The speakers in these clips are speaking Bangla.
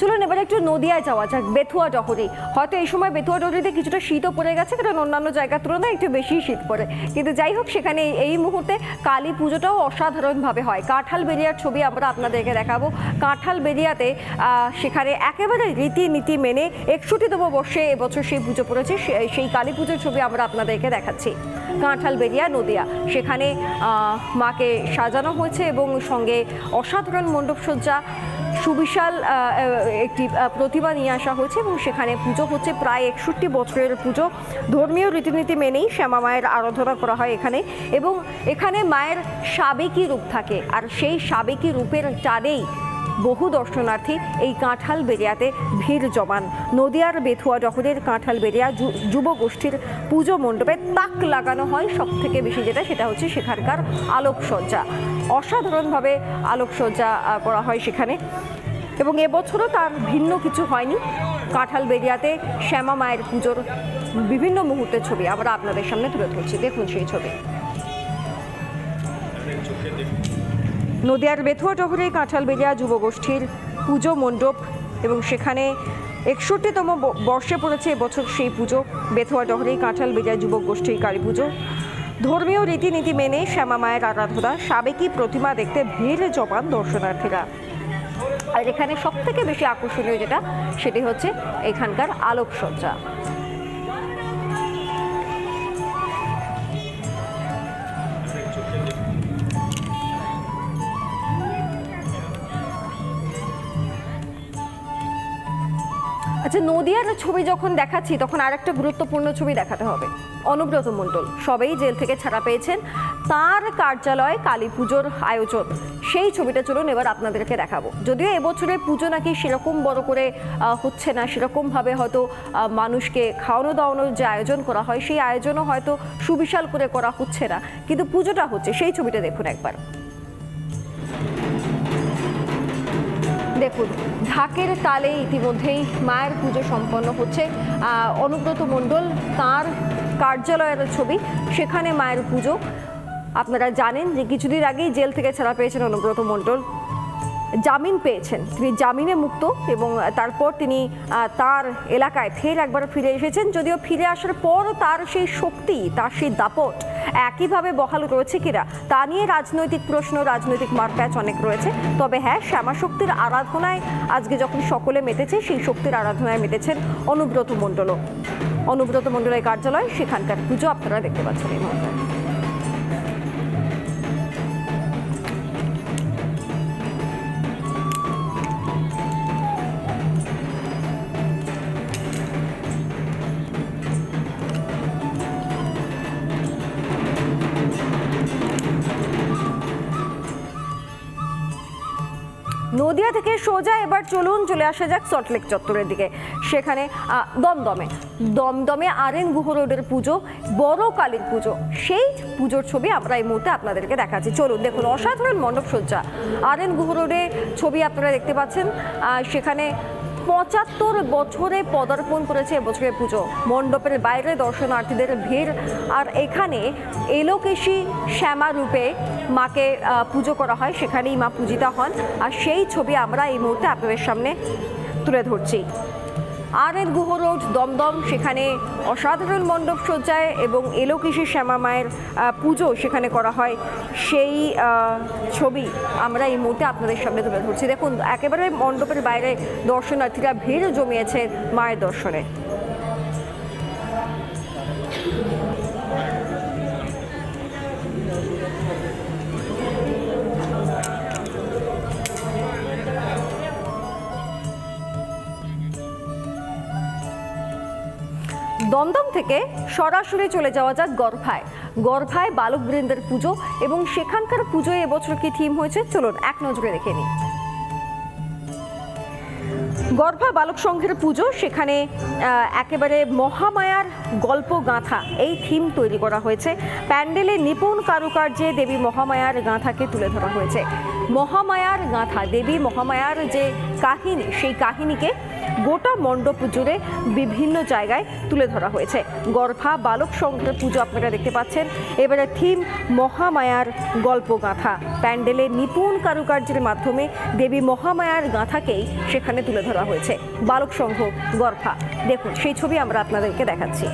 চলুন এবার একটু নদিয়ায় যাওয়া যাক। বেথুয়াডহরী, হয়তো এই সময় বেথুয়াডহরীতে কিছুটা শীতও পড়ে গেছে, কারণ অন্যান্য জায়গার তুলনায় একটু বেশি শীত পড়ে, কিন্তু যাই হোক সেখানে এই মুহূর্তে কালী পুজোটাও অসাধারণভাবে হয়। কাঁঠাল বেড়িয়ার ছবি আমরা আপনাদেরকে দেখাবো। কাঁঠাল বেড়িয়াতে সেখানে একেবারে রীতিনীতি মেনে ৬১তম বর্ষে এবছর সেই পুজো পড়েছে, সেই কালী পুজোর ছবি আমরা আপনাদেরকে দেখাচ্ছি। কাঁঠাল বেড়িয়া নদিয়া, সেখানে মাকে সাজানো হয়েছে এবং সঙ্গে অসাধারণ মণ্ডপসজ্জা, সুবিশাল একটি প্রতিমা নিয়ে আসা হয়েছে এবং সেখানে পুজো হচ্ছে। প্রায় ৬১ বছরের পুজো ধর্মীয় রীতিনীতি মেনেই শ্যামা মায়ের আরাধনা করা হয় এখানে, এবং এখানে মায়ের সাবেকি রূপ থাকে, আর সেই সাবেকি রূপের টানেই বহু দর্শনার্থী এই কাঁঠাল বেড়িয়াতে ভিড় জমান। নদিয়ার বেথুয়াডহরীর কাঁঠাল বেড়িয়া যুবগোষ্ঠীর পুজো মণ্ডপে তাক লাগানো হয়। সবথেকে বেশি যেটা, সেটা হচ্ছে সেখানকার আলোকসজ্জা, অসাধারণভাবে আলোকসজ্জা করা হয় সেখানে, এবং এবছরও তার ভিন্ন কিছু হয়নি। কাঁঠাল বেড়িয়াতে শ্যামা মায়ের পুজোর বিভিন্ন মুহূর্তের ছবি আমরা আপনাদের সামনে তুলে ধরছি, দেখুন সেই ছবি। নদিয়ার বেথুয়াডহরী কাঁঠাল বেড়িয়া যুবগোষ্ঠীর পুজো মণ্ডপ, এবং সেখানে ৬১তম বর্ষে পড়েছে এবছর সেই পুজো। বেথুয়াডহরী কাঁঠাল বেড়িয়া যুবগোষ্ঠীর কালী পুজো ধর্মীয় রীতিনীতি মেনে শ্যামা মায়ের আরাধনা, সাবেকি প্রতিমা দেখতে ভিড় জমান দর্শনার্থীরা। আর এখানে সবথেকে বেশি আকর্ষণীয় যেটা, সেটি হচ্ছে এখানকার আলোকসজ্জা। আচ্ছা, নদিয়ার ছবি যখন দেখাচ্ছি তখন আর একটা গুরুত্বপূর্ণ ছবি দেখাতে হবে। অনুব্রত মণ্ডল সবেই জেল থেকে ছাড়া পেয়েছেন, তার কার্যালয়ে কালী পুজোর আয়োজন, সেই ছবিটা চলুন এবার আপনাদেরকে দেখাবো। যদিও এবছরে পুজো নাকি সেরকম বড় করে হচ্ছে না, সেরকমভাবে হয়তো মানুষকে খাওয়ানো দাওয়ানোর যে আয়োজন করা হয় সেই আয়োজনও হয়তো সুবিশাল করে করা হচ্ছে না, কিন্তু পুজোটা হচ্ছে। সেই ছবিটা দেখুন একবার, দেখুন ঢাকের তালে ইতিমধ্যেই মায়ের পুজো সম্পন্ন হচ্ছে। অনুব্রত মণ্ডল, তার কার্যালয়ের ছবি, সেখানে মায়ের পুজো। আপনারা জানেন যে কিছুদিন আগেই জেল থেকে ছাড়া পেয়েছেন অনুব্রত মণ্ডল, জামিন পেয়েছেন, তিনি জামিনে মুক্ত, এবং তারপর তিনি তার এলাকায় ফের একবার ফিরে এসেছেন। যদিও ফিরে আসার পর তার সেই শক্তি, তার সেই দাপট একইভাবে বহাল রয়েছে কিনা তা নিয়ে রাজনৈতিক প্রশ্ন, রাজনৈতিক মারপ্যাচ অনেক রয়েছে। তবে হ্যাঁ, শ্যামা শক্তির আরাধনায় আজকে যখন সকলে মেতেছে, সেই শক্তির আরাধনায় মেতেছেন অনুব্রত মণ্ডলও। অনুব্রত মণ্ডলের কার্যালয়, সেখানকার পুজো আপনারা দেখতে পাচ্ছেন এই মুহূর্তে। নদিয়া থেকে সোজা এবার চলুন চলে আসা যাক সল্টলেক চত্বরের দিকে। সেখানে দমদমে আর এন গুহ রোডের পুজো, বড় কালীর পুজো, সেই পুজোর ছবি আমরা এই মুহূর্তে আপনাদেরকে দেখাচ্ছি। চলুন দেখুন, অসাধারণ মণ্ডপসজ্জা। আর এন গুহ রোডে ছবি আপনারা দেখতে পাচ্ছেন। সেখানে ৭৫ বছরে পদার্পণ করেছে এবছরের পুজো। মণ্ডপের বাইরে দর্শনার্থীদের ভিড়, আর এখানে এলোকেশী শ্যামা রূপে মাকে পুজো করা হয়, সেখানেই মা পূজিতা হন, আর সেই ছবি আমরা এই মুহূর্তে আপনাদের সামনে তুলে ধরছি। আর এর গুহ রোড দমদম, সেখানে অসাধারণ মণ্ডপ সজ্জায় এবং এলোকেশী শ্যামা মায়ের পুজো সেখানে করা হয়, সেই ছবি আমরা এই মুহূর্তে আপনাদের সামনে তুলে ধরছি। দেখুন একেবারে মণ্ডপের বাইরে দর্শনার্থীরা ভিড় জমিয়েছে মায়ের দর্শনে। দমদম থেকে সরাসরি চলে যাওয়া যাক গড়ফায়। গড়ফায় বালক বৃন্দের পুজো, এবং সেখানকার পুজোয় এবছর কি থিম হয়েছে চলুন এক নজরে দেখে নিই। গড়ফা বালক সংঘের পুজো, সেখানে একেবারে মহামায়ার গল্প গাঁথা এই থিম তৈরি করা হয়েছে। প্যান্ডেলে নিপুণ কারুকার্যে দেবী মহামায়ার গাঁথাকে তুলে ধরা হয়েছে। মহামায়ার গাঁথা, দেবী মহামায়ার যে কাহিনী, সেই কাহিনীকে गोटा मंडप जुड़े विभिन्न जगह तुले धरा हुए है। गर्भा बालक संघ पुजो अपनारा देखते पाच्छेन। एबारे थीम महामायार गल्प गाथा। पैंडेले निपुण कारुकार्येर माध्यमे देवी महामायार गाथाकेई सेखाने तुले धरा हुए। बालक संघ गर्भा देखुन सेई छवि आमरा आपनादेरके देखाच्छि।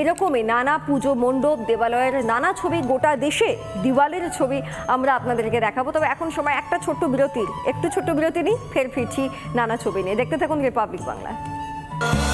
এরকমই নানা পুজো মণ্ডপ দেবালয়ের নানা ছবি গোটা দেশে দিওয়ালির ছবি আমরা আপনাদেরকে দেখাবো। তবে এখন সময় একটা ছোট্ট বিরতি নিই, ফের ফিরছি নানা ছবি নিয়ে। দেখতে থাকুন রিপাবলিক বাংলা।